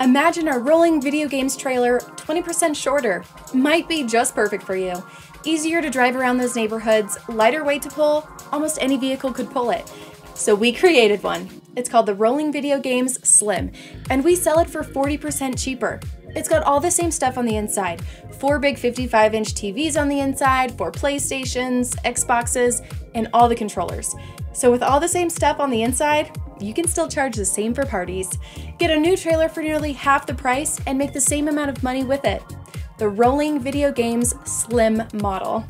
Imagine a Rolling Video Games trailer 20% shorter. Might be just perfect for you. Easier to drive around those neighborhoods, lighter weight to pull, almost any vehicle could pull it. So we created one. It's called the Rolling Video Games Slim, and we sell it for 40% cheaper. It's got all the same stuff on the inside. 4 big 55-inch TVs on the inside, 4 PlayStations, Xboxes, and all the controllers. So with all the same stuff on the inside, you can still charge the same for parties. Get a new trailer for nearly half the price and make the same amount of money with it. The Rolling Video Games Slim model.